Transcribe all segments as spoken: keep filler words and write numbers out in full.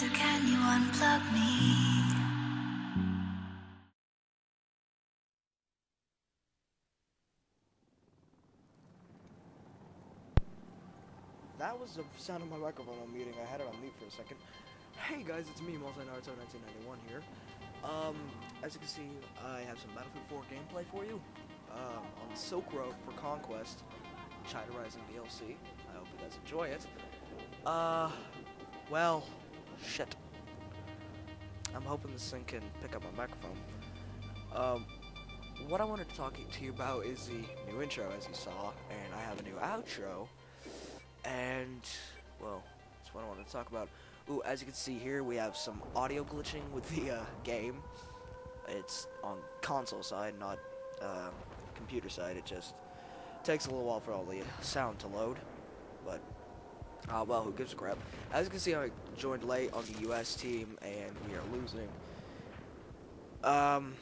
wonder, can you unplug me? That was the sound of my microphone on muting. I had it on mute for a second. Hey guys, it's me, Multinaruto nineteen ninety-one here. Um, as you can see, I have some Battlefield four gameplay for you. Um, on Silk Road for Conquest, Rising D L C. I hope you guys enjoy it. Uh, well, shit. I'm hoping this thing can pick up my microphone. Um, what I wanted to talk to you about is the new intro, as you saw, and I have a new outro. And, well, that's what I wanted to talk about. Ooh, as you can see here, we have some audio glitching with the uh, game. It's on console side, not uh, computer side. It just takes a little while for all the sound to load, but ah uh, well, who gives a crap? As you can see, I joined late on the U S team, and we are losing. Um,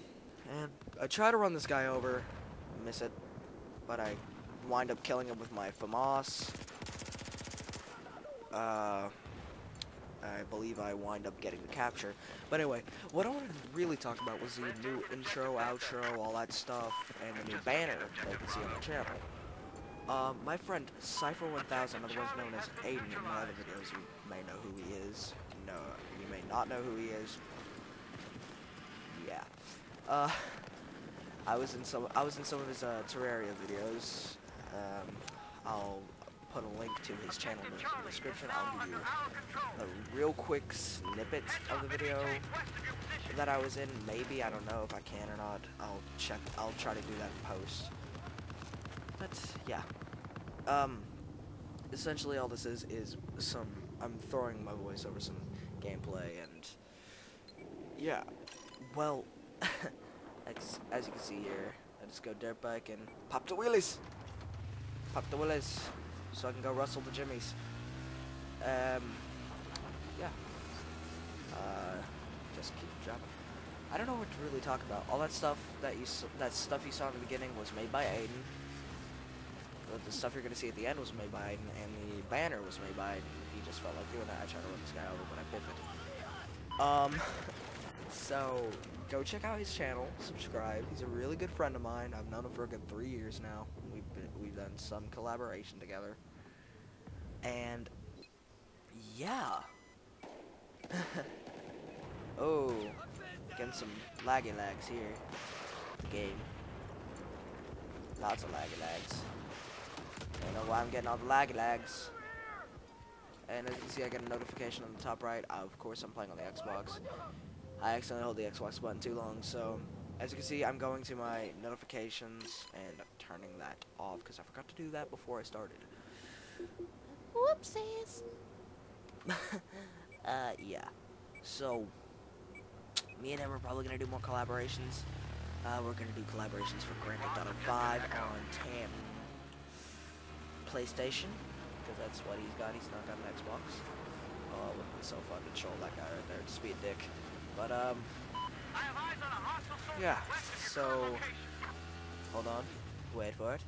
and I try to run this guy over, miss it, but I wind up killing him with my FAMAS. Uh, I believe I wind up getting the capture. But anyway, what I wanted to really talk about was the new intro, outro, all that stuff, and the new banner that you can see on the channel. Um, my friend Cypher one thousand, otherwise known as Aiden in my other videos, you may know who he is. No, you may not know who he is. Yeah. Uh, I was in some. I was in some of his uh, Terraria videos. Um, I'll put a link to his channel in the description. I'll give you a real quick snippet of the video that I was in. Maybe, I don't know if I can or not. I'll check. I'll try to do that in post. But yeah, um, essentially all this is is some. I'm throwing my voice over some gameplay, and yeah. Well, as as you can see here, I just go dirt bike and pop the wheelies, pop the wheelies. So I can go rustle the jimmies. Um, yeah. Uh, just keep dropping. I don't know what to really talk about. All that stuff that you that stuff you saw in the beginning was made by Aiden. The, the stuff you're gonna see at the end was made by Aiden, and the banner was made by Aiden. He just felt like doing that. I tried to run this guy over, but I pivoted. Um. So go check out his channel. Subscribe. He's a really good friend of mine. I've known him for a good three years now. We've been, we've done some collaboration together, and yeah. Oh, getting some laggy lags here. The game, lots of laggy lags. I don't know why I'm getting all the laggy lags. And as you can see, I get a notification on the top right. Uh, of course, I'm playing on the Xbox. I accidentally hold the Xbox button too long, so. As you can see, I'm going to my notifications and turning that off because I forgot to do that before I started. Whoopsies. uh, yeah. So, me and him are probably gonna do more collaborations. Uh, we're gonna do collaborations for Grand Theft Auto five on Tam PlayStation because that's what he's got. He's not got an Xbox. Oh, it would have been so fun to troll that guy right there. Just be a dick. But um. Yeah, so, hold on, wait for it.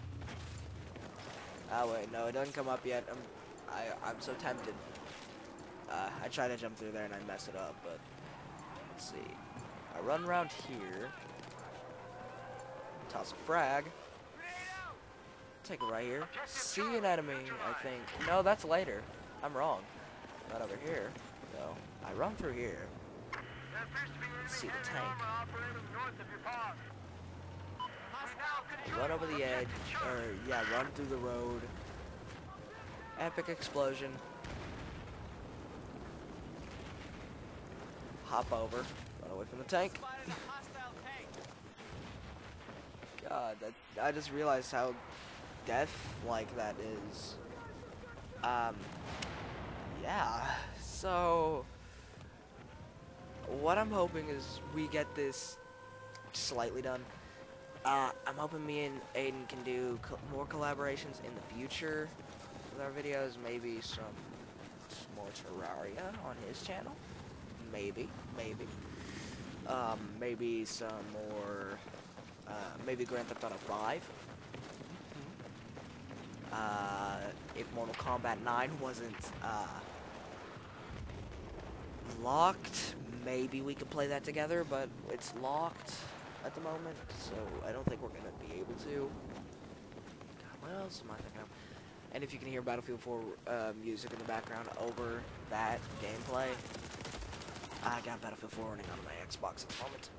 Ah, wait, no, it doesn't come up yet. I'm, I, I'm so tempted. Uh, I tried to jump through there and I messed it up, but let's see. I run around here, toss a frag, take it right here, see an enemy, I think. No, that's later. I'm wrong. Not over here, no. I run through here. See the tank. Run over the edge, or yeah, run through the road. Epic explosion. Hop over. Run away from the tank. God, that, I just realized how death-like that is. Um, yeah. So. What I'm hoping is we get this slightly done. Uh, I'm hoping me and Aiden can do co more collaborations in the future with our videos. Maybe some more Terraria on his channel. Maybe, maybe. Um, maybe some more, uh, maybe Grand Theft Auto five. Uh, if Mortal Kombat nine wasn't, uh, locked. Maybe we could play that together, but it's locked at the moment, so I don't think we're going to be able to. God, what else am I thinking of? And if you can hear Battlefield four uh, music in the background over that gameplay, I got Battlefield four running on my Xbox at the moment.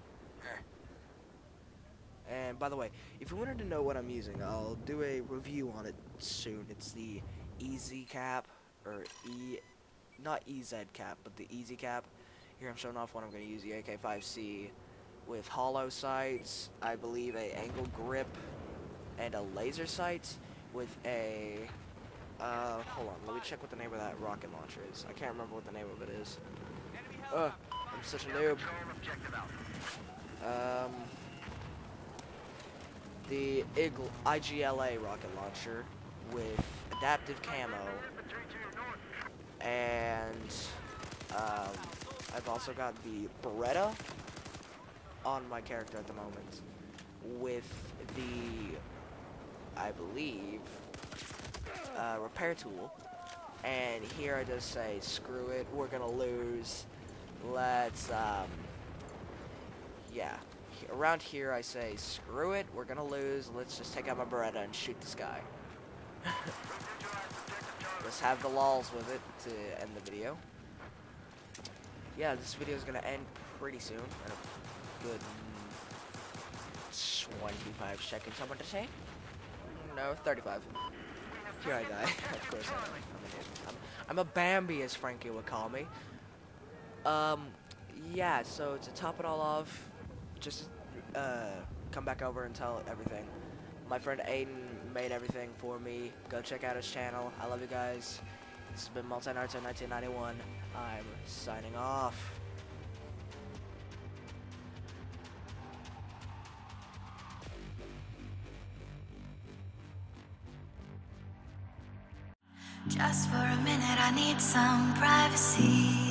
And by the way, if you wanted to know what I'm using, I'll do a review on it soon. It's the E Z cap, or E, not E Z cap, but the E Z cap. Here I'm showing off when I'm going to use the A K five C with hollow sights, I believe a angle grip, and a laser sight with a, uh, hold on, let me check what the name of that rocket launcher is. I can't remember what the name of it is. Ugh, I'm such a noob. Um, the I G L A rocket launcher with adaptive camo, and, um, I've also got the Beretta on my character at the moment with the, I believe, uh, repair tool. And here I just say, screw it, we're gonna lose. Let's, um, yeah. He around here I say, screw it, we're gonna lose. Let's just take out my Beretta and shoot this guy. Let's have the lols with it to end the video. Yeah, this video is gonna end pretty soon. In a good twenty-five seconds, I want to say. No, thirty-five. Here I die. Of course I am. I'm, I'm a Bambi, as Frankie would call me. Um, yeah, so to top it all off, just uh, come back over and tell everything. My friend Aiden made everything for me. Go check out his channel. I love you guys. This has been Multinaruto nineteen ninety-one. I'm signing off. Just for a minute, I need some privacy.